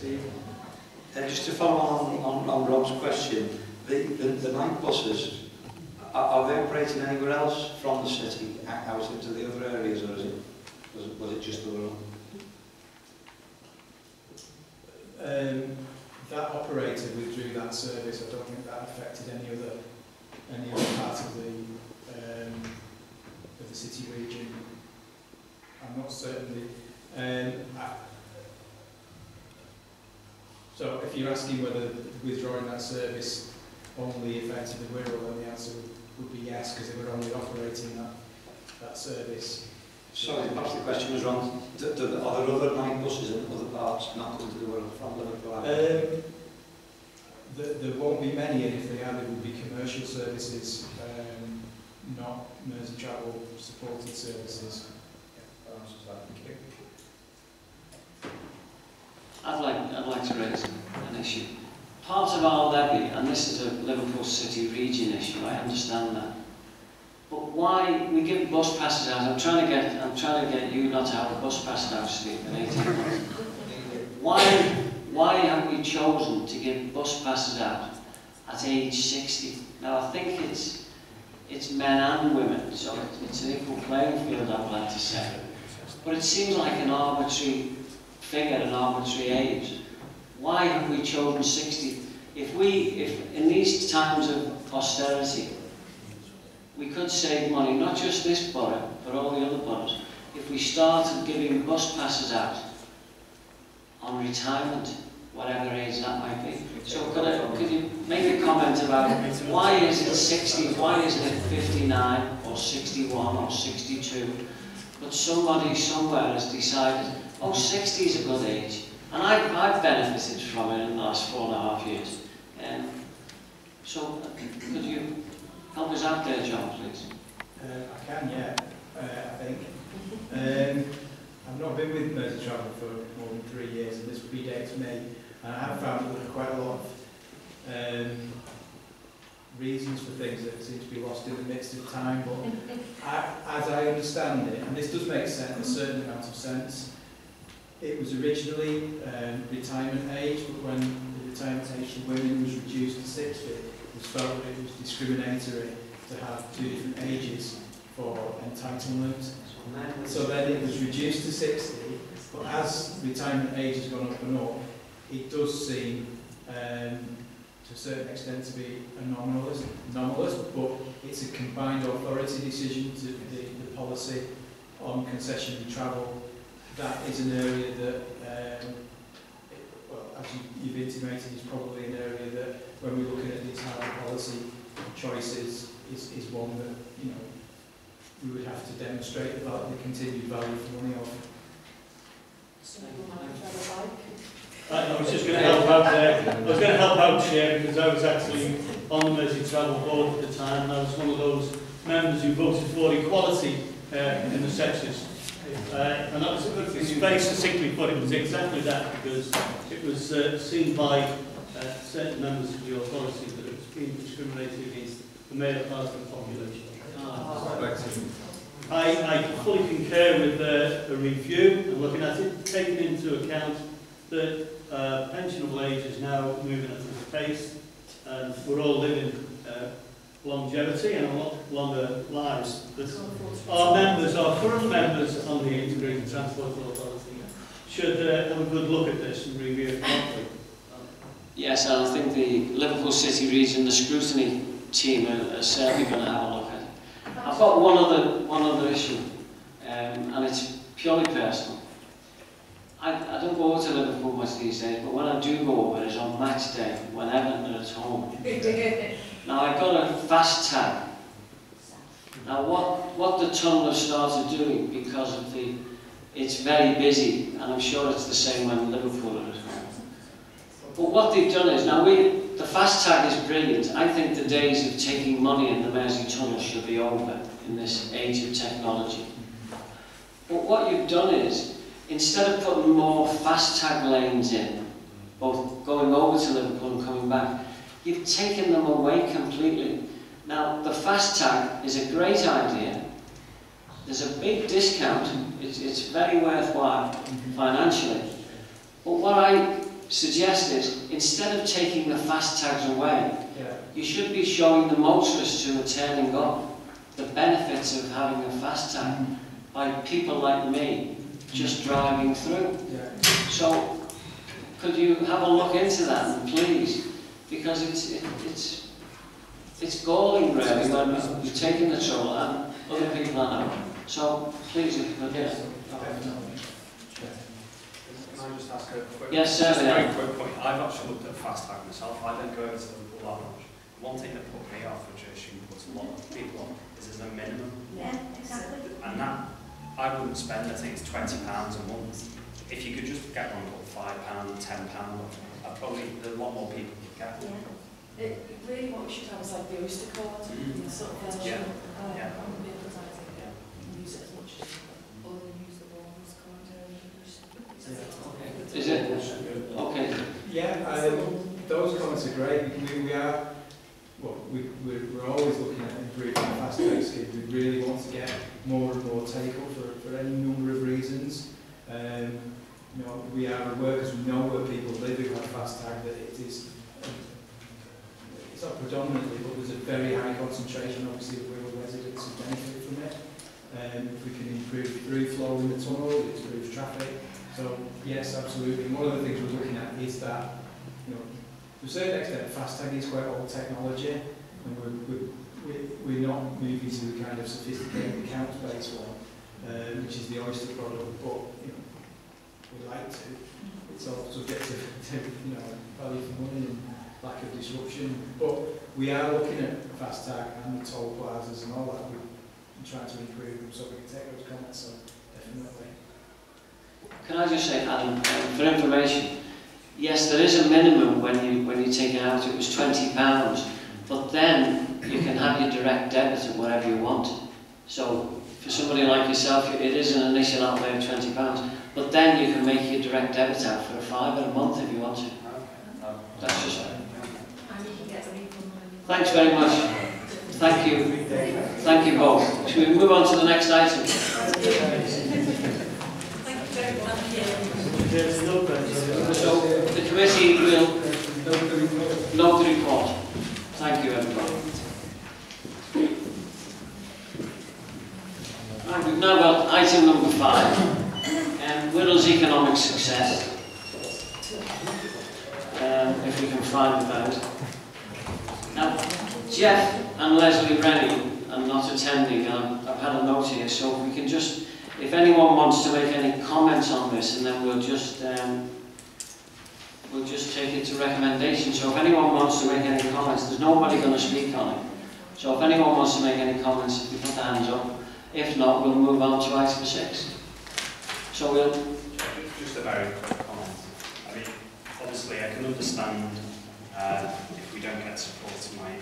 this evening. Just to follow on Rob's question, the night buses, are they operating anywhere else from the city out into the other areas, or is it, was it just the Wirral? That operator withdrew that service. I don't think that affected any other part of the city region. I'm not certain. So if you're asking whether withdrawing that service only affected the Wirral, then the answer would be yes, because they were only operating that service. Sorry, perhaps the question was wrong. Are there other night buses in other parts not coming to the Wirral from Liverpool? There won't be many, and if they are, there will be commercial services, not Merseytravel supported services. I'd like to raise an issue. Part of our levy, and this is a Liverpool City Region issue, I understand that. But why we give bus passes out? I'm trying to get you not out of bus passes out, Steve, in 18 months. Why have we chosen to give bus passes out at age 60? Now I think it's men and women, so it's an equal playing field, I'd like to say. But it seems like an arbitrary figure, an arbitrary age. Why have we chosen 60? If in these times of austerity, we could save money, not just this borough, but all the other boroughs, if we started giving bus passes out on retirement, whatever age that might be. So could you make a comment about why is it 60, why isn't it 59 or 61 or 62? But somebody somewhere has decided, oh, 60 is a good age. And I've benefited from it in the last 4.5 years. So could you help us out there, John, please? I can, yeah, I think. I've not been with Merseytravel for more than 3 years, and this predates me. And I have found that quite a lot of reasons for things that seem to be lost in the midst of time. But as I understand it, and this does make sense, a certain amount of sense, it was originally retirement age, but when the retirement age for women was reduced to 60, it was felt that it was discriminatory to have two different ages for entitlement. So then it was reduced to 60, but as retirement age has gone up and up, it does seem to a certain extent to be anomalous, but it's a combined authority decision to the policy on concessionary travel. That is an area that, as you've intimated, is probably an area that, when we're looking at these hard policy choices, is one that, you know, we would have to demonstrate about the continued value for money of. So I was just going to help out there. I was going to help out here because I was actually on the Merseytravel board at the time, and I was one of those members who voted for equality in the sexes. And that was very succinctly put, it was exactly that, because it was seen by certain members of the authority that it was being discriminated against the male part of the population. I fully concur with the review and looking at it, taking into account that pensionable age is now moving at a pace, and we're all living longevity and a lot longer lives. Our members, our current members on the Integrated Transport Authority, should have a good look at this and review it properly. Yes, and I think the Liverpool City Region, the scrutiny team, are certainly going to have a look at it. I've got one other issue, and it's purely personal. I don't go to Liverpool much these days, but when I do go over, it's on match day, whenever they're at home. Now I got a FastTag. Now what the tunnel has started doing because of it's very busy, and I'm sure it's the same when Liverpool are at home. But what they've done is, now the FastTag is brilliant. I think the days of taking money in the Mersey tunnel should be over in this age of technology. But what you've done is, instead of putting more FastTag lanes in, both going over to Liverpool and coming back, you've taken them away completely. Now, the FastTag is a great idea. There's a big discount. It's very worthwhile financially. But what I suggested instead of taking the fast tags away, you should be showing the motorists who are turning up the benefits of having a fast tag by people like me just driving through. So could you have a look into that, please? Because it's galling really when you're taking the trouble and other people are not. So please, if you could. Can I just ask a quick quick point? I've actually looked at FastTag myself. I then go over to the Liverpool Lounge. One thing that put me off, which I assume puts a lot of people on, is there's a minimum. Yeah, exactly. And that, I wouldn't spend, I think it's £20 a month. If you could just get one for £5, £10, I'd probably, there's a lot more people could get one. Yeah. It, really what we should have is like the Oyster card, sort of version. Use it as much as all the usable ones card. Is it? Okay. Yeah, those comments are great. We are, well, we're always looking at improving the FastTag scheme. We really want to get more and more take-up for any number of reasons. You know, we are workers, we know where people live who have FastTag, that it is, it's not predominantly, but there's a very high concentration, obviously, of rural residents who benefit from it. If we can improve through flow in the tunnel, it improves traffic. So, yes, absolutely. One of the things we're looking at is that, you know, to a certain extent, FastTag is quite old technology, and we're not moving to the kind of sophisticated accounts-based one, which is the Oyster product, but, you know, we like to. It's all subjective to, you know, value for money and lack of disruption. But we are looking at FastTag and the toll plazas and all that. We're trying to improve them so we can take those comments, so definitely. Can I just say, Adam, for information, yes, there is a minimum when you take it out. It was £20, but then you can have your direct debit and whatever you want. So for somebody like yourself, it is an initial outlay of £20. But then you can make your direct debit out for a £5 a month if you want to. That's just it. Thanks very much. Thank you. Thank you both. Shall we move on to the next item? So the committee will note the report. Thank you, everybody. Right, we've now got item number 5. Wirral's economic success, if we can find that. Now, Jeff and Leslie Rennie are not attending, and I've had a note here, so if we can just, if anyone wants to make any comments on this, and then we'll just take it to recommendation. So if anyone wants to make any comments, there's nobody going to speak on it. So if anyone wants to make any comments, if you put the hands up. If not, we'll move on to item 6. So we'll just a very quick comment. I mean, obviously, I can understand if we don't get support to my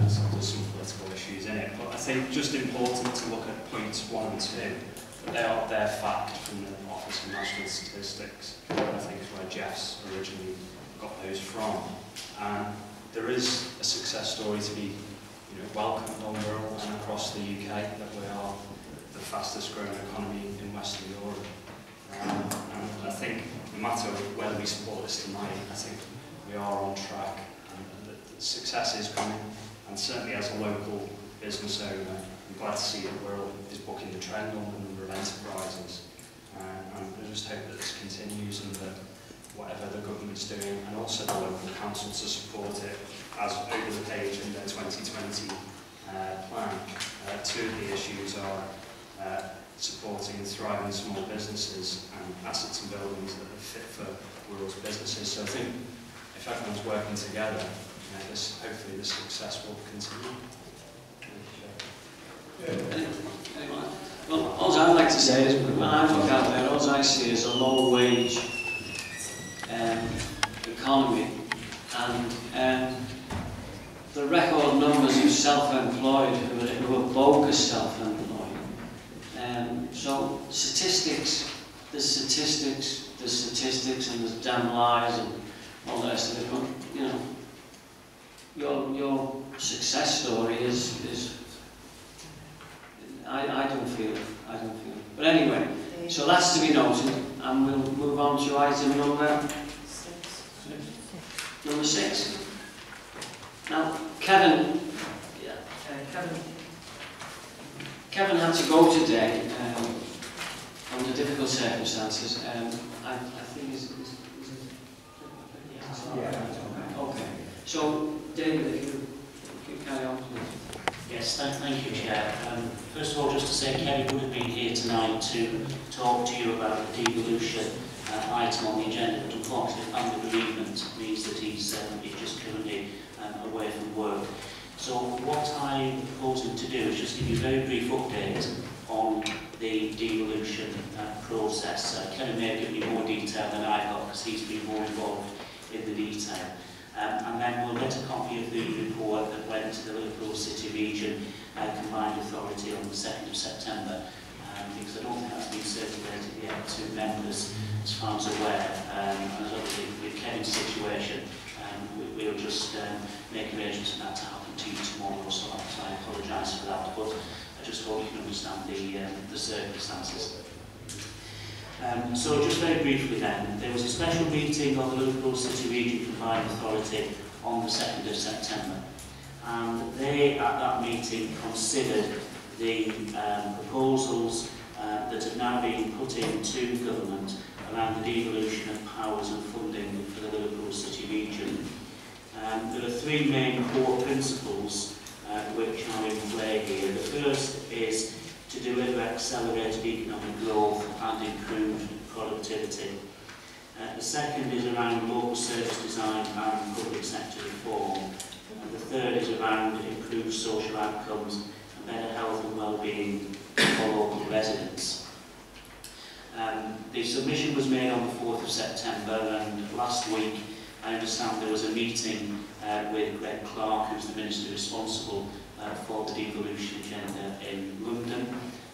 there's some political issues in it, but I think just important to look at points 1 and 2. They are their fact from the Office of National Statistics, I think is where Jeff's originally got those from. And there is a success story to be, you know, welcomed on Wirral and across the UK that we are the fastest growing economy in Western Europe. And I think no matter whether we support this tonight, I think we are on track and the success is coming. And certainly as a local business owner, I'm glad to see that Wirral is booking the trend on the number of enterprises. And I just hope that this continues and that whatever the government's doing and also the local council to support it as over the page in their 2020 plan. Two of the issues are supporting and thriving small businesses and assets and buildings that are fit for Wirral's businesses. So I think if everyone's working together, you know, this, hopefully this success will continue. Well, all I'd like to say is when I look out there, all I see is a low wage economy and the record numbers of self-employed who are bogus self-employed. So statistics, there's statistics, there's statistics, and there's damn lies and all the rest of it. You know, your success story is I don't feel. But anyway, so that's to be noted, and we'll move on to item number Number 6. Now, Kevin, yeah, Kevin had to go today under difficult circumstances. I think yeah. Okay. So, David, if you carry on. Yes, thank you, Chair. First of all, just to say, Kerry would have been here tonight to talk to you about the devolution item on the agenda, but unfortunately, family bereavement means that he's just currently away from work. So what I'm proposing to do is just give you a very brief update on the devolution process. Kerry may have given you more detail than I got because he's been more involved in the detail. And then we'll get a copy of the report that went to the Liverpool City Region Combined Authority on the 2nd of September, because I don't think that's been circulated yet to members as far as aware. And as obviously with Kevin's situation, we'll just make arrangements for that to happen to you tomorrow, so I apologise for that, but I just hope you can understand the circumstances. So just very briefly then, there was a special meeting of the Liverpool City Region Combined Authority on the 2nd of September, and they at that meeting considered the proposals that have now been put into government around the devolution of powers and funding for the Liverpool City Region. There are three main core principles which are in play here. The first is to deliver accelerated economic growth and improved productivity. The second is around local service design and public sector reform. And the third is around improved social outcomes and better health and well-being for local residents. The submission was made on the 4th of September, and last week I understand there was a meeting with Greg Clark, who's the minister responsible for the devolution agenda in London,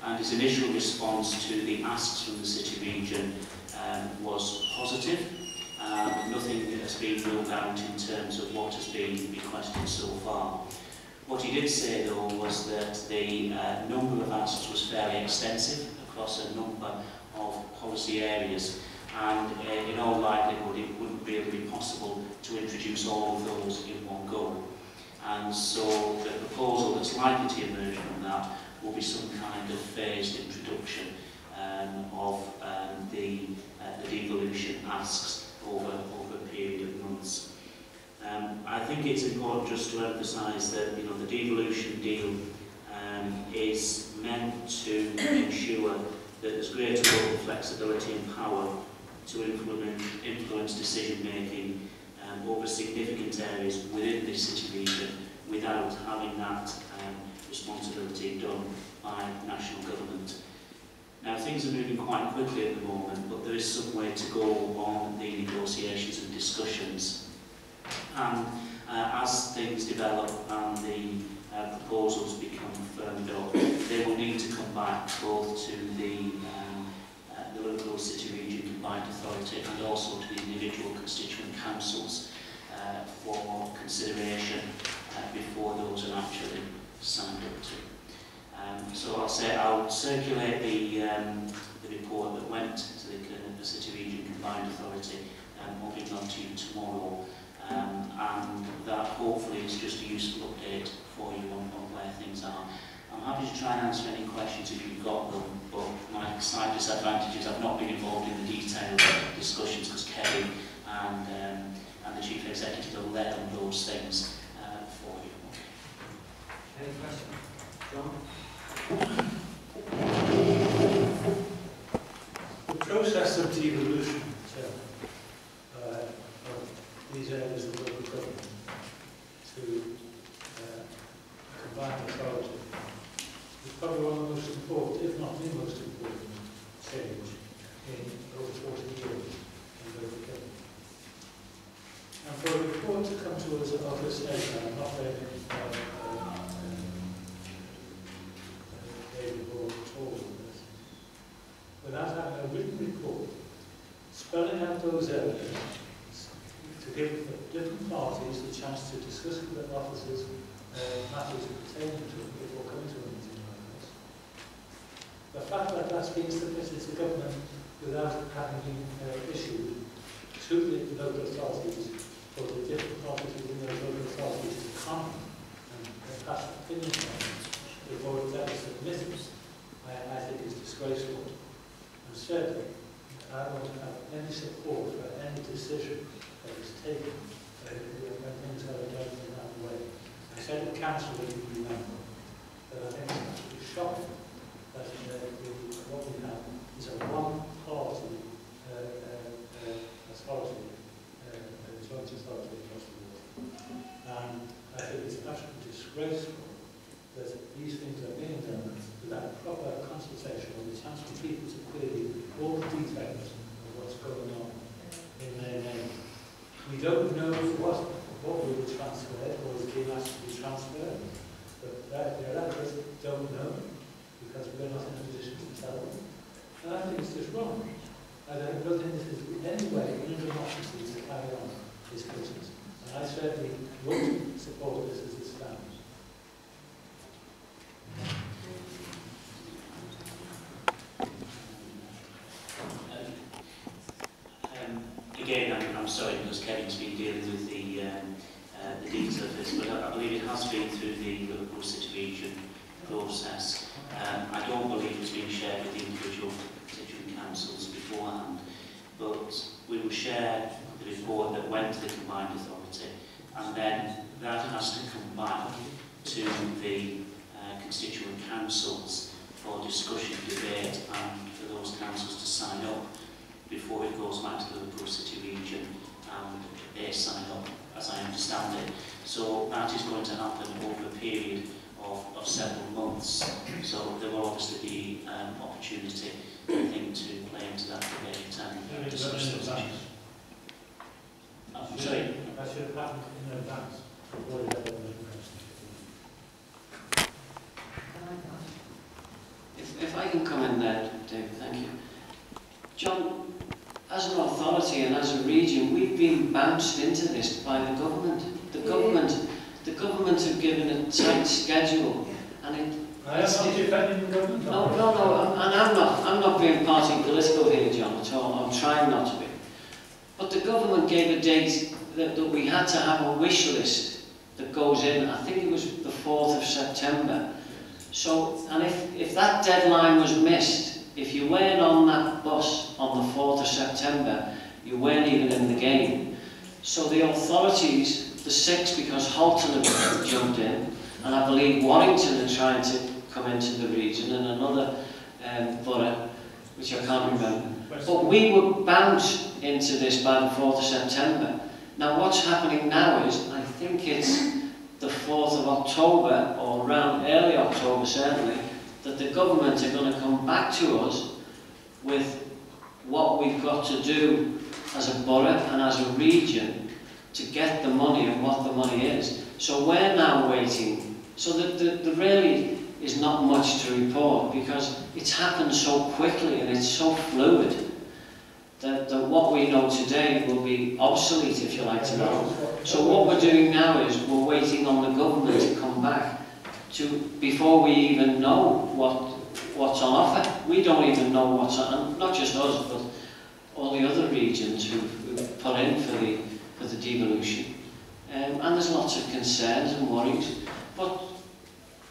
and his initial response to the asks from the city region was positive. Nothing has been ruled out in terms of what has been requested so far. What he did say though was that the number of asks was fairly extensive across a number of policy areas, and in all likelihood it wouldn't really be possible to introduce all of those in one go. And so the proposal that's likely to emerge from that will be some kind of phased introduction of the devolution asks over a period of months. I think it's important just to emphasise that the devolution deal is meant to ensure that there's greater local flexibility and power to influence decision making over significant areas within the city region without having that responsibility done by national government. Now, things are moving quite quickly at the moment, but there is some way to go on the negotiations and discussions. And as things develop and the proposals become firmed up, they will need to come back both to the Liverpool City Region Combined Authority and also to the individual constituent councils for consideration before those are actually signed up to. So I'll circulate the report that went to the City Region Combined Authority will be done to you tomorrow, and that hopefully is just a useful update for you on where things are. I'm happy to try and answer any questions if you've got them, but my slight disadvantage is I've not been involved in the detailed discussions because Kerry and the Chief Executive have led on those things for you. Any questions? John? The process of devolution of these areas of local government to combined authority is probably one of the most important, if not the most important, change in over 40 years in local government. And for a report to come to us at this stage, I'm not very capable at all of this, without having a written report, spelling out those areas to give the different parties the chance to discuss with their officers matters pertaining to it before coming to a meeting like this. The fact that that's been submitted to government without having been issued to the local authorities, but the different properties in those local authorities is common, and their past opinion comments before that is admitted, I think is disgraceful. And certainly, I don't have any support for any decision that is taken when things are done in that way. I said at council, if you remember, that I think it's actually shocking that what we have is a one-party authority, joint authority across the world. And I think it's absolutely disgraceful that these things are being done without proper consultation or the chance for people to query all the details of what's going on in their name. We don't know what will be transferred or is being asked to be transferred, but their others don't know because we're not in a position to tell them. And I think it's just wrong. I don't think this is any way in democracy to carry on this business. And I certainly wouldn't support this as it stands. Again, I'm sorry because Kevin's been dealing with the details of this, but I believe it has been through the Liverpool City Region process. I don't believe it's been shared with the individual constituent councils beforehand, but we will share the report that went to the combined authority, and then that has to come back to the constituent councils for discussion, debate, and for those councils to sign up before it goes back to the Liverpool City Region, and they sign up, as I understand it. So that is going to happen over a period of several months. So there will obviously be opportunity, I think, to play into that debate and discuss those issues. I'm sorry? That should have happened in advance before the government. If I can come in there, David, thank you. John, as an authority and as a region, we've been bounced into this by the government. The government have given a tight schedule, and it. I am not defending the government. No, and I'm not being party political here, John, at all. I'm trying not to be. But the government gave a date that we had to have a wish list that goes in. I think it was the 4th of September. So, and if that deadline was missed, if you weren't on that bus on the 4th of September, you weren't even in the game. So the authorities, the six, because Halton have jumped in, and I believe Warrington are trying to come into the region, and another borough, which I can't remember. But we were bounced into this by the 4th of September. Now what's happening now is, I think it's the 4th of October, or around early October certainly, that the government are going to come back to us with what we've got to do as a borough and as a region to get the money and what the money is. So we're now waiting. So there really is not much to report because it's happened so quickly and it's so fluid that what we know today will be obsolete, if you like to know. So what we're doing now is we're waiting on the government to come back before we even know what's on offer. We don't even know what's on, not just us, but all the other regions who've put in for the devolution. And there's lots of concerns and worries. But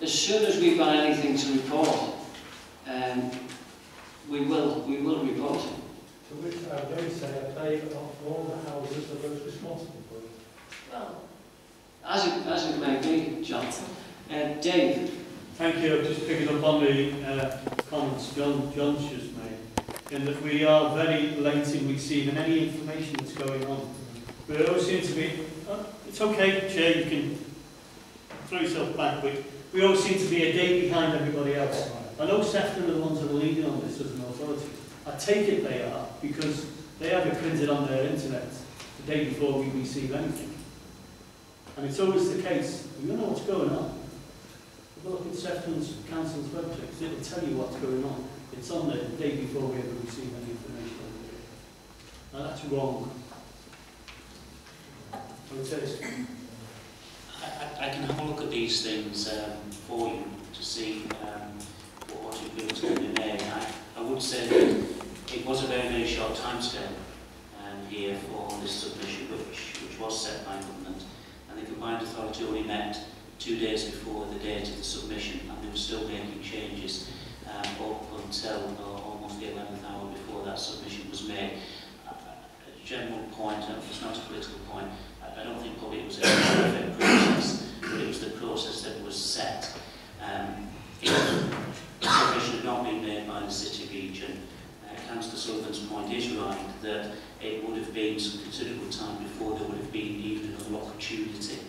as soon as we've got anything to report, we will report it. To which I would only say I play on all the houses of those responsible for it. Well, as it may be, John. Dave. Thank you. Just picking up on the comments John's just made, in that we are very late in receiving any information that's going on. We always seem to be, it's okay, Chair, you can throw yourself back, but we always seem to be a day behind everybody else. I know Sefton are the ones that are leading on this as an authority. I take it they are, because they have it printed on their internet the day before we receive anything. And it's always the case, you know what's going on. If you look at Sefton's Council's website, it'll tell you what's going on. It's on there the day before we ever receive any information on it. Now that's wrong. I can have a look at these things for you to see what you feel is going to be made. I would say that it was a very, very short time scale here for this submission, which was set by government, and the combined authority only met 2 days before the date of the submission, and they were still making changes up until almost the 11th hour before that submission was made. A general point, and it's not a political point, I don't think probably it was a perfect process, but it was the process that was set. If the submission had not been made by the city region, Councillor Sullivan's point is right that it would have been some considerable time before there would have been even another opportunity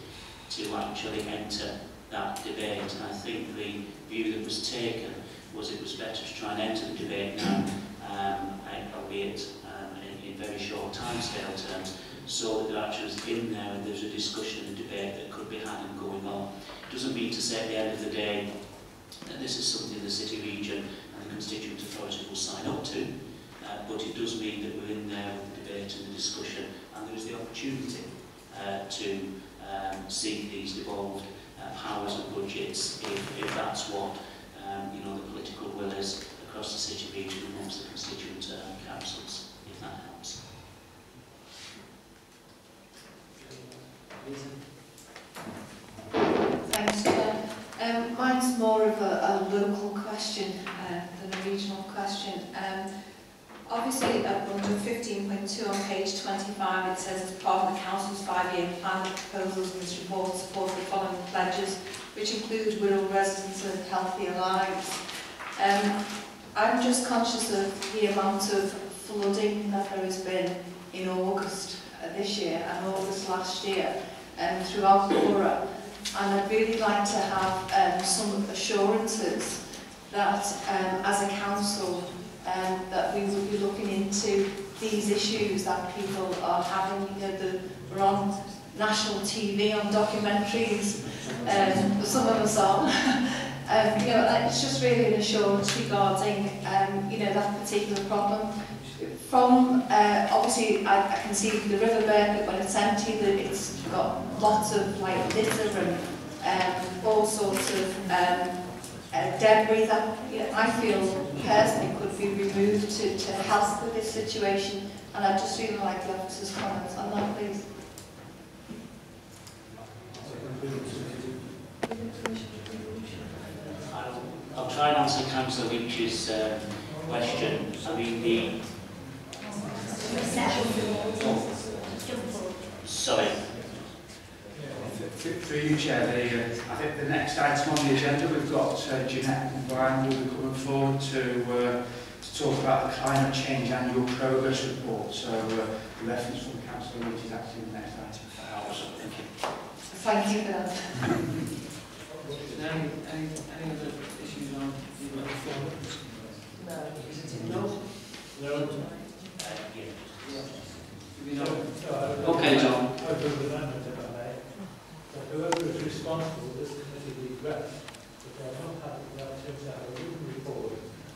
to actually enter that debate. And I think the view that was taken was it was better to try and enter the debate now, albeit in very short timescale terms, so that there actually was in there and there's a discussion and debate that could be had and going on. It doesn't mean to say at the end of the day that this is something the city region and the constituent authority will sign up to, but it does mean that we're in there with the debate and the discussion, and there is the opportunity to see these devolved powers and budgets if that's what you know, the political will is across the city region amongst the constituent councils, if that helps. Thanks, Chair. Mine's more of a local question than a regional question. Obviously, at under 15.2 on page 25, it says, as part of the Council's 5-year plan, the proposals in this report support the following pledges, which include Wirral residents and healthier lives. I'm just conscious of the amount of flooding that there has been in August this year and August last year throughout the borough, and I'd really like to have some assurances that, as a council, that we will be looking into these issues that people are having. You know, we're on national TV, on documentaries, some of us are. You know, it's just really an assurance regarding you know, that particular problem. From obviously, I can see the riverbed, but when it's empty, it's got lots of like litter and all sorts of debris that, you know, I feel personally could be removed to help with this situation, and I'd just really like the officer's comments on that, please. I'll try and answer Councillor Winch's question. I mean, sorry. Through you, Chair, I think the next item on the agenda, we've got Jeanette and Brian will be coming forward to talk about the Climate Change Annual Progress Report. So the reference from the Council is actually the next item for that also. Thank you. Thank you for that. Any other issues on the report? No. Is it in no? No. Yeah. Okay, John. Whoever is responsible, this committee regrets that they are not having the opportunity to have a written report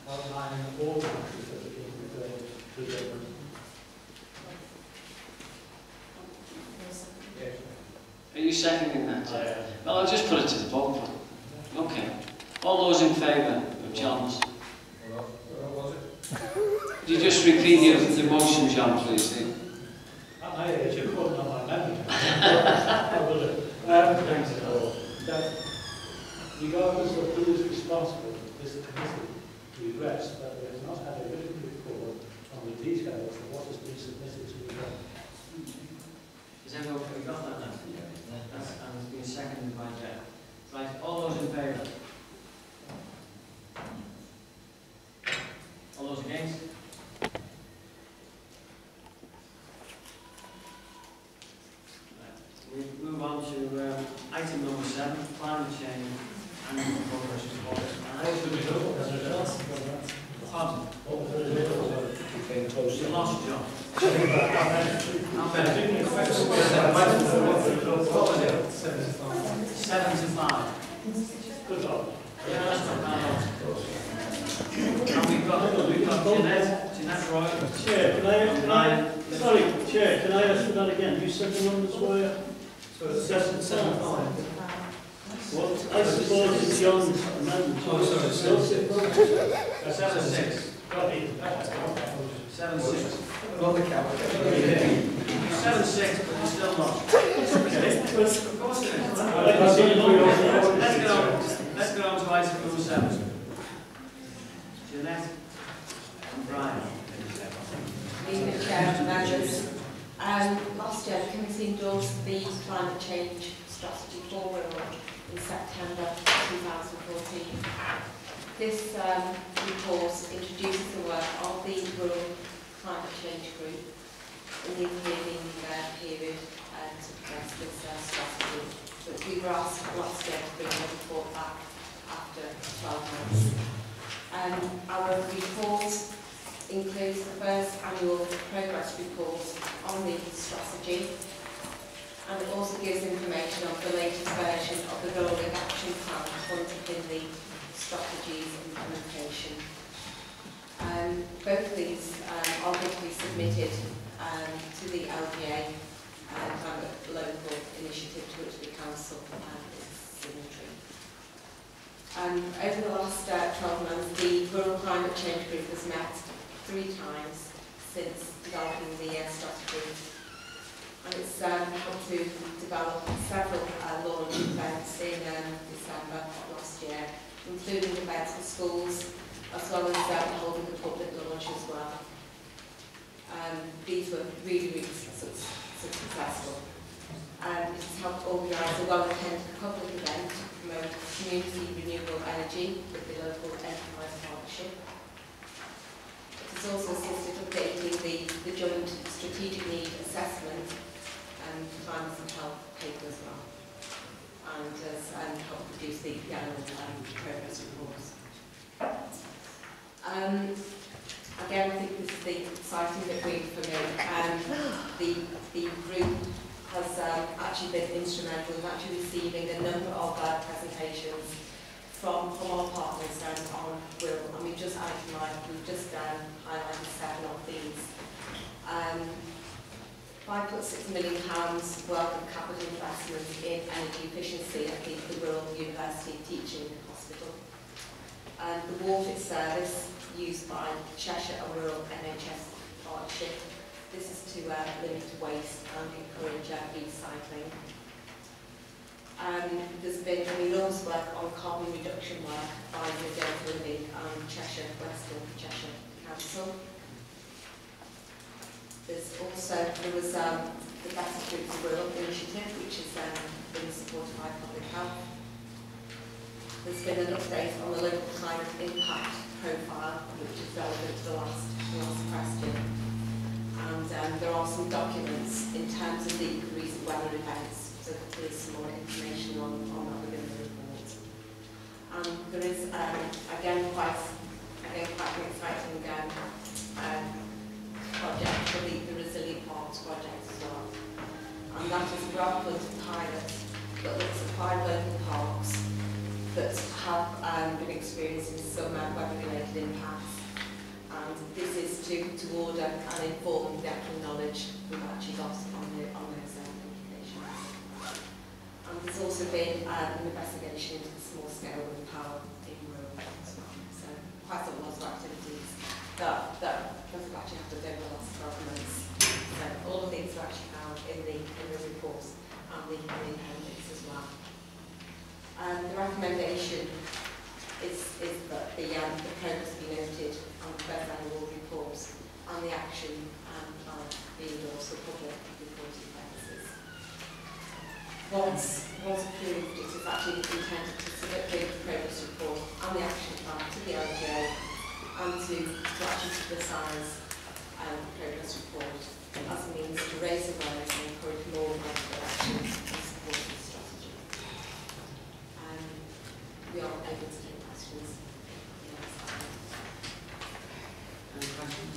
outlining all the countries that are being referred to them. Are you seconding that? Yeah. Well, I'll just put it to the vote. Okay. All those in favour of John's? Well, where was it? Could you just repeat the motion, John, please? It's your vote, not my memory. I will do. That regardless of who is responsible, this committee regrets that they have not had a written report on the details of what has been submitted to the government. Is everyone got that now? Yeah. And it's been seconded by Jeff. Right, all those in favour? All those against? We move on to item number 7, climate change and progress report. You lost, John. What was it? 7 to 5. Good job. Yeah, that's not bad. And we've got Jeanette Roy. Chair, can I? Sorry, Chair, can I ask for that again? You said the numbers were. So 7 to 5. What? I supported John's amendment. Oh, sorry, 7 to 6. 7 to 6. 7 to 6. Another cow. You sound sick, but you're still not. Of course it is. Let's get on to item number 7. Jeanette and Brian. Evening, Chair and members. Last year, the Committee endorsed the Climate Change Strategy for Wirral in September 2014. This report introduces the work of the Wirral Climate Change Group in the intervening period to progress this strategy, but we were asked last year to bring the report back after 12 months. Our report includes the first annual progress report on the strategy, and it also gives information on the latest version of the Wirral Action Plan appointed in the strategy's implementation. Both these are going to be submitted to the LGA climate local initiative, to which the council is signatory. Over the last 12 months, the Wirral Climate Change Group has met 3 times since developing the strategy, and it's helped to develop several launch events in December last year, including events for schools, as well as holding the public launch as well. These were really successful. It has helped organise a well-attended public event to promote community renewable energy with the local enterprise partnership. It has also assisted updating the joint strategic need assessment and finance and health paper as well, and has helped produce the annual progress reports. Again, I think this is the exciting bit for me. The group has actually been instrumental in actually receiving a number of presentations from our partners on Wirral, and we've just highlighted 7 of these. £5.6 million worth of capital investment in energy efficiency at the Wirral University Teaching Hospital. And the water service used by Cheshire and Wirral NHS Partnership. This is to limit waste and encourage recycling. There's been an enormous work on carbon reduction work by Reedville Grove and Cheshire, Western Cheshire Council. There was the Better Food for the World Initiative, which has been supported by Public Health. There's been an update on the local climate impact profile, which is relevant to the last question. And there are some documents in terms of the recent weather events, so there's some more information on that within the report. And there is, again, quite an exciting project for the Resilient Parks Project as well. And that is a ground-flooded pilot that looks at 5 local parks that have been experiencing some weather-related impacts, and this is to order and inform the actual knowledge we've actually got on those implications. And there's also been an investigation into the small-scale wind power in Wirral as well. So quite a lot of activities that we've actually had to do over the last 12 months. So all of these are actually found in the reports and in the appendix as well. The recommendation is that the progress be noted on the first annual reports and the action plan being also public reporting purposes. Once approved, it is actually intended to submit the progress report and the action plan to the LGA and to actually publicise the progress report as a means to raise awareness and encourage more local action. We are able to take questions. Any questions?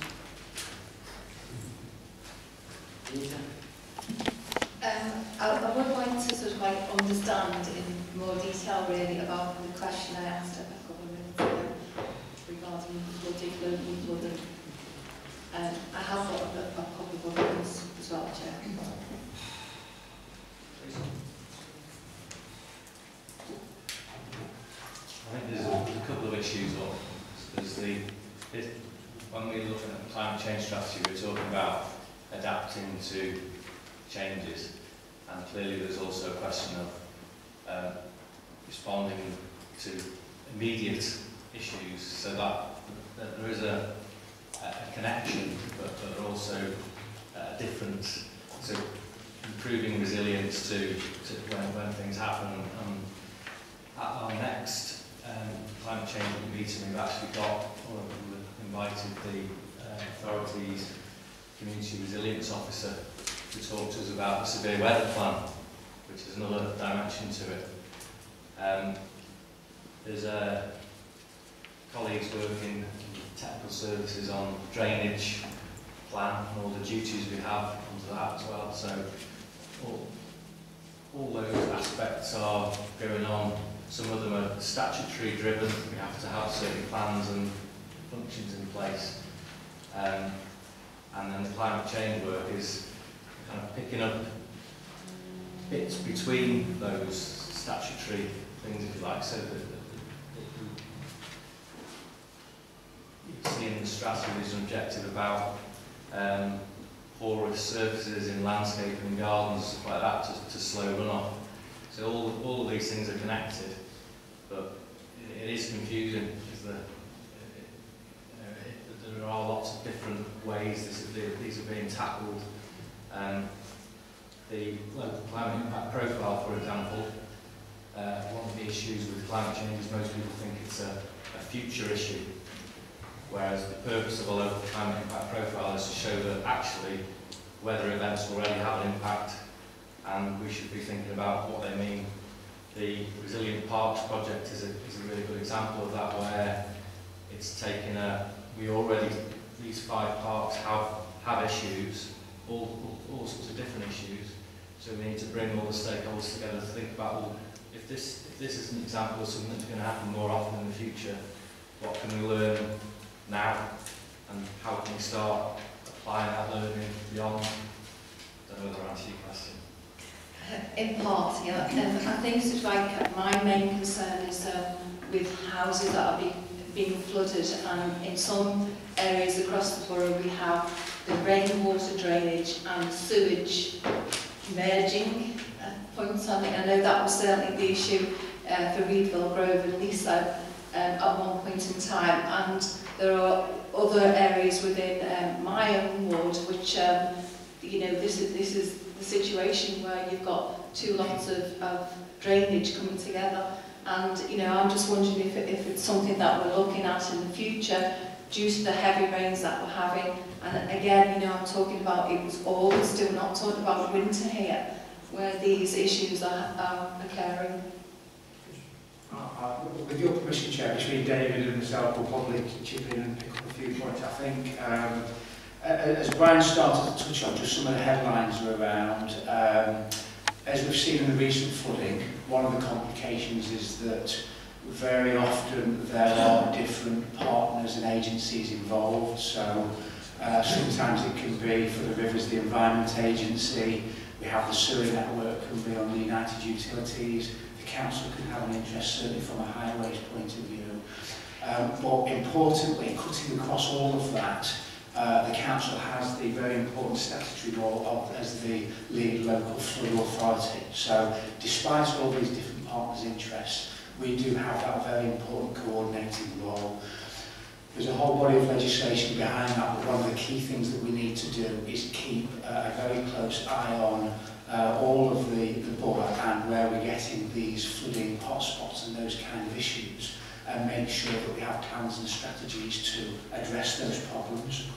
Anita? I would like to sort of understand in more detail really about the question I asked a couple of minutes ago regarding flooding, local flooding. I have got a couple of others as well, Chair. I think there's a couple of issues. When we're looking at the climate change strategy, we were talking about adapting to changes, and clearly there's also a question of responding to immediate issues, so that there is a connection, but also a difference. So improving resilience to when things happen. At our next climate change meeting, we've actually got, or we've invited the authorities' community resilience officer to talk to us about the severe weather plan, which is another dimension to it. There's colleagues working in technical services on drainage plan and all the duties we have under that as well. So all those aspects are going on. Some of them are statutory driven. We have to have certain plans and functions in place. And then the climate change work is kind of picking up bits between those statutory things, if you like, so that seeing the strategy is an objective about porous surfaces in landscaping and gardens, stuff like that, to slow runoff. So all of these things are connected, but it is confusing because there are lots of different ways these are being tackled. The local climate impact profile, for example, one of the issues with climate change is most people think it's a future issue, whereas the purpose of a local climate impact profile is to show that actually weather events already have an impact and we should be thinking about what they mean. The Resilient Parks Project is a really good example of that, where it's taken these five parks have issues, all sorts of different issues, so we need to bring all the stakeholders together to think about, well, if this is an example of something that's going to happen more often in the future, what can we learn now, and how can we start applying that learning beyond? I don't know whether I answered your question. In part, yeah. I think sort of like my main concern is with houses that are being flooded, and in some areas across the borough we have the rainwater drainage and sewage merging points on it. I know that was certainly the issue for Reedville Grove and Liscard at one point in time, and there are other areas within my own ward which, you know, this is the situation where you've got two lots of drainage coming together, and you know, I'm just wondering if it's something that we're looking at in the future due to the heavy rains that we're having. And again, you know, I'm talking about it was always still not talking about winter here, where these issues are occurring. With your permission, Chair, between David and myself, we'll probably chip in and pick up a few points. I think, as Brian started to touch on, just some of the headlines are around. As we've seen in the recent flooding, one of the complications is that very often there are different partners and agencies involved. So sometimes it can be, for the rivers, the Environment Agency. We have the sewer network can be on the United Utilities. Council can have an interest, certainly from a highways point of view, but importantly, cutting across all of that, the council has the very important statutory role as the lead local flood authority. So despite all these different partners' interests, we do have that very important coordinating role. There's a whole body of legislation behind that, but one of the key things that we need to do is keep a very close eye on all of the borough and where we're getting these flooding hotspots and those kind of issues, and make sure that we have plans and strategies to address those problems.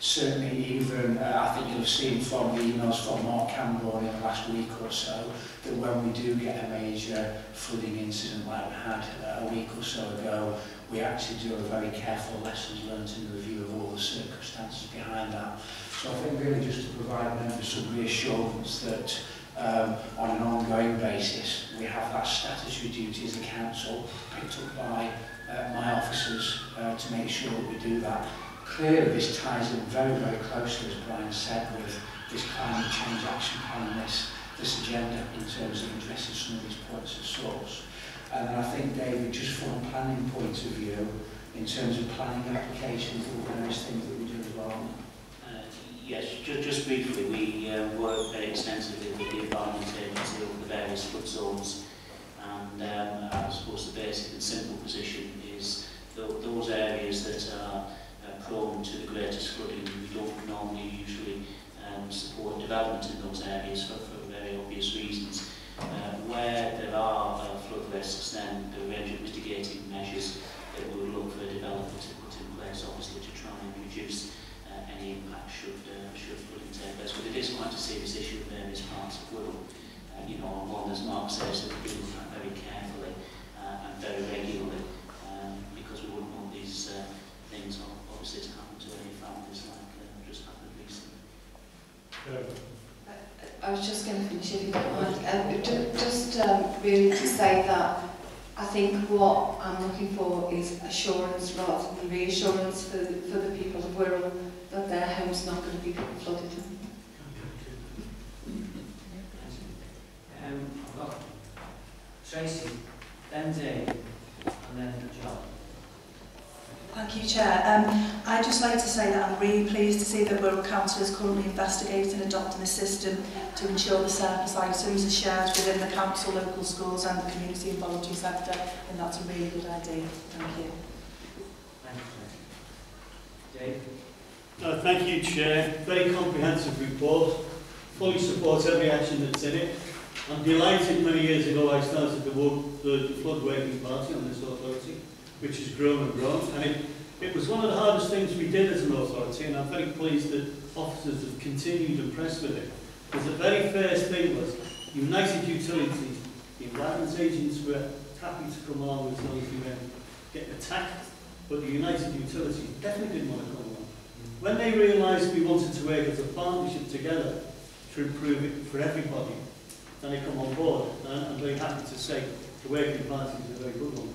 Certainly even, I think you'll have seen from the emails from Mark Camborne in the last week or so, that when we do get a major flooding incident like we had a week or so ago, we actually do a very careful lessons learned and review of all the circumstances behind that. So I think really just to provide members some reassurance that on an ongoing basis we have that statutory duty as a council picked up by my officers to make sure that we do that. Clearly this ties in very, very closely, as Brian said, with this climate change action plan and this agenda in terms of addressing some of these points of source. And I think, David, just from a planning point of view, in terms of planning applications and all those things that we do as well? Yes, just briefly, we work very extensively with the Environment Agency over the various flood zones, and I suppose the basic and simple position is those areas that are prone to the greatest flooding, we don't normally usually support development in those areas for very obvious reasons. Where there are flood risks, then there are a range of mitigating measures that we would look for developers to put in place, obviously, to try and reduce any impact should flooding take place. But it is quite a serious issue in various parts of Wirral. You know, one, as Mark says, that we do that very carefully and very regularly, because we wouldn't want these things obviously to happen to any families like just happened recently. I was just going to finish if you don't mind. Really to say that I think what I'm looking for is assurance rather than reassurance for the people of Wirral that their home's not going to be flooded. I've got Tracy, then Dave, and then John. Thank you, Chair. I'd just like to say that I'm really pleased to see that Wirral Council is currently investigating and adopting a system to ensure the surplus items are shared within the council, local schools and the community and voluntary sector, and that's a really good idea. Thank you. Thank you. Dave? Thank you, Chair. Very comprehensive report. Fully supports every action that's in it. I'm delighted many years ago I started the Flood Working Party on this authority, which has grown and grown, and it was one of the hardest things we did as an authority, and I'm very pleased that officers have continued and pressed with it. Because the very first thing was United Utilities, the Environment Agents were happy to come along as long as we weren't getting attacked, but the United Utilities definitely didn't want to come along. When they realised we wanted to work as a partnership together to improve it for everybody, then they come on board, and I'm very happy to say the Working Party is a very good one.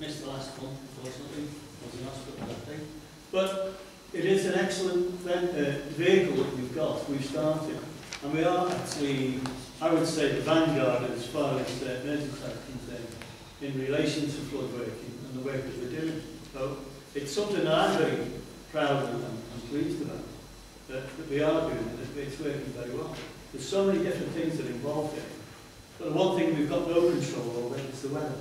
Missed the last one, unfortunately, was the last one, I think. But it is an excellent vehicle that we've got, we've started. And we are actually, I would say, the vanguard as far as Merseytravel concerned in relation to flood working and the work that we're doing. So it's something that I'm very proud of and pleased about, that we are doing, and it's working very well. There's so many different things that are involved here. But the one thing we've got no control over is the weather.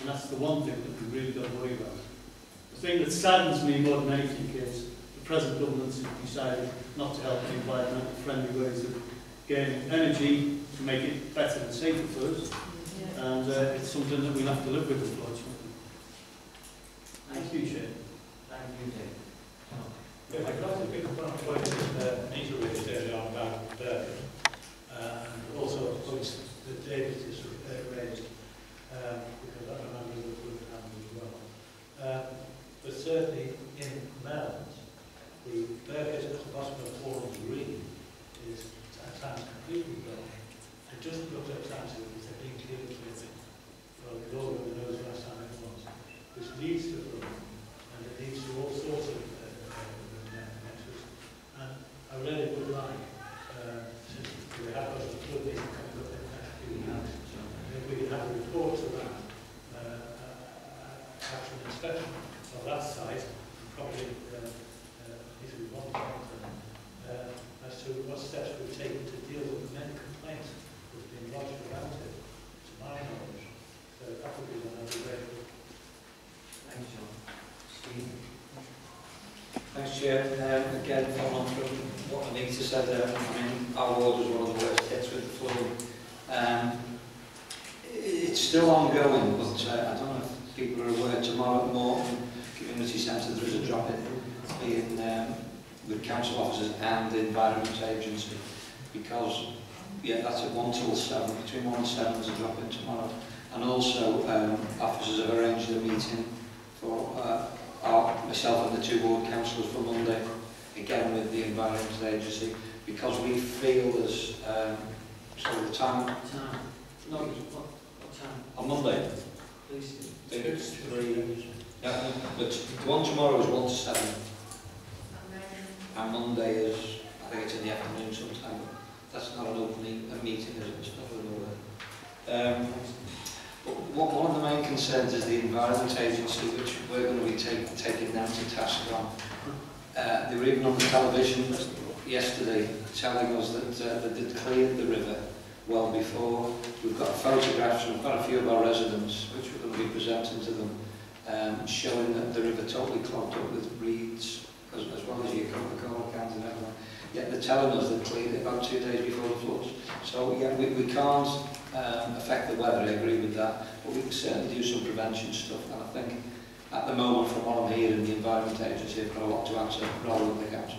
And that's the one thing that we really don't worry about. The thing that saddens me more than anything is the present governments have decided not to help the environment with friendly ways of gaining energy to make it better and safer for us. Yeah. And it's something that we'll have to live with, unfortunately. Thank you, Chair. Thank you, Dave. Yeah, I'd like to pick up on a point that Anita raised earlier on about Burford, and also the points that David has raised. Because I remember it would have happened as well. But certainly in Mel's, the burgers at the bottom of Forum Green is at times completely gone. It doesn't look at times as it's been cleared to it. Well, the Lord only knows last time it was. Which leads to flooding, and it leads to all sorts of measures. And I really would like, since we have got a flooding coming up in the next few years, we can have a report about actual inspection of that site, probably if we want to, as to what steps we've taken to deal with the many complaints that have been lodged about it, to my knowledge. So that would be one of the way. Thanks, John. Steve. Thanks, Chair. Again, following from what Anita said there, I mean, our ward was one of the worst hits with the flooding. It's still ongoing, but I don't know if people are aware, tomorrow at Moreton Community Centre there is a drop-in with council officers and the Environment Agency, because that's at 1 till 7, between 1 and 7 there's a drop-in tomorrow, and also officers have arranged a meeting for myself and the 2 ward councillors for Monday, again with the Environment Agency, because we feel there's sort of the time. No, what time? On Monday. Please. It's 3. Yeah, but the one tomorrow is 1 to 7. And Monday is, I think it's in the afternoon sometime. That's not an opening meeting, is it? It's not an order. One of the main concerns is the Environment Agency, which we're going to be taking them to task on. They were even on the television yesterday telling us that they did clear the river well before. We've got photographs from quite a few of our residents, which we're going to be presenting to them, showing that the river totally clogged up with reeds, as well as your Coca-Cola cans and everything. Yet they're telling us they cleared it about 2 days before the floods. So yeah, we can't affect the weather, I agree with that, but we can certainly do some prevention stuff. And I think at the moment, from what I'm hearing, the Environment Agency have got a lot to answer rather than the council.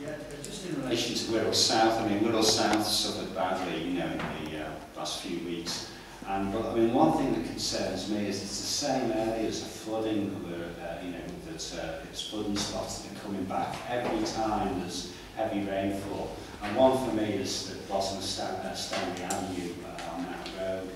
Yeah, just in relation to Wirral South, I mean, Wirral South suffered badly, you know, in the last few weeks. And but, I mean, one thing that concerns me is it's the same areas of flooding where, you know, that it's flooding spots that are coming back every time there's heavy rainfall. And one for me is the bottom of Stanley Avenue on that road.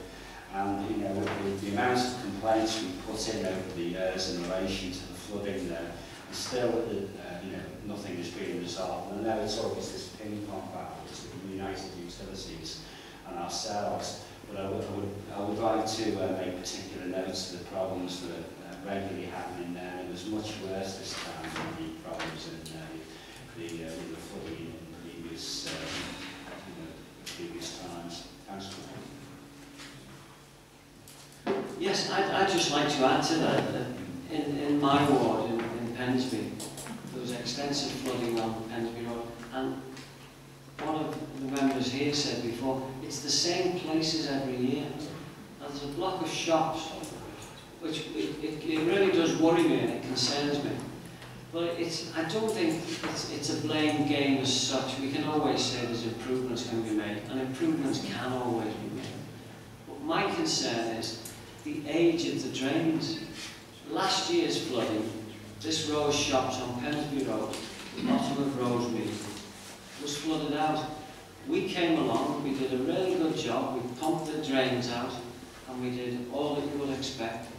And, you know, the amount of complaints we've put in over the years in relation to the flooding there, still, you know, nothing is being resolved. And I know it's always this ping-pong battle between United Utilities and ourselves, but I would like to make particular notes of the problems that are regularly happening there. It was much worse this time than the problems in the flooding in previous times. Thanks for that. Yes, I'd just like to add to that, in my ward, in Pensby, there was extensive flooding on Pensby Road, and one of the members here said before, it's the same places every year. And there's a block of shops, which it really does worry me and it concerns me. But I don't think it's a blame game as such. We can always say there's improvements can be made, and improvements can always be made. But my concern is the age of the drains. Last year's flooding, this row of shops on Pensby Road, the bottom of Rosemead, was flooded out. We came along, we did a really good job, we pumped the drains out, and we did all that you would expect.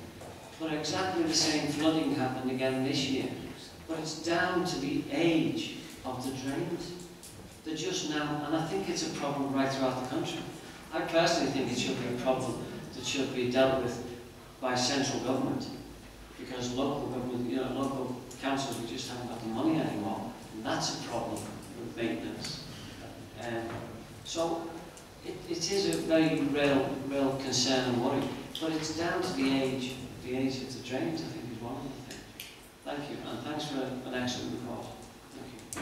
But exactly the same flooding happened again this year. But it's down to the age of the drains. They're just now, and I think it's a problem right throughout the country. I personally think it should be a problem that should be dealt with by central government, because local government, you know, local councils, we just haven't got the money anymore, and that's a problem with maintenance. So it is a very real concern and worry, but it's down to the age of the drains, I think, is one of the things. Thank you, and thanks for an excellent report. Thank you.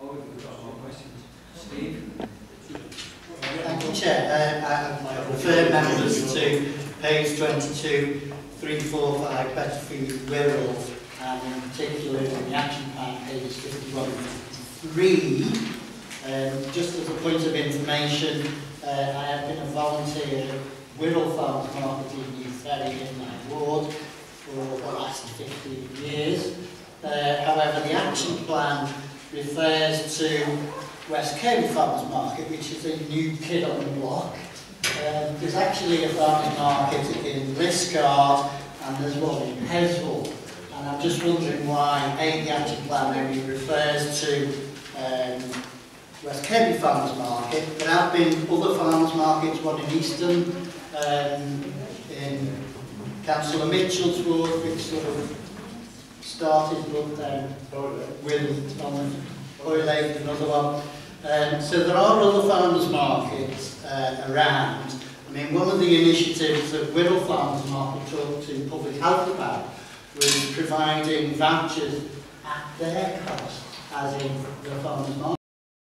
Oh, we've got more questions. Steve? Thank you, Chair. I refer members to page 22, 345, Better Food for the World, and in particular on the action plan, pages 51 and 53. Just as a point of information, I have been a volunteer at Wirral Farms Market in New Ferry in my ward for the last 15 years. However, the action plan refers to West Kerry Farms Market, which is a new kid on the block. There's actually a farmers market in Liscard and there's one in Heswell. And I'm just wondering why the action plan only refers to West Kerry Farms Market. There have been other farmers markets, one in Easton, in Councillor Mitchell's ward, which sort of started but then with Oylake, another one. So there are other farmers markets around. I mean, one of the initiatives that Wirral Farmers Market talked to Public Health about was providing vouchers at their cost, as in the farmers market.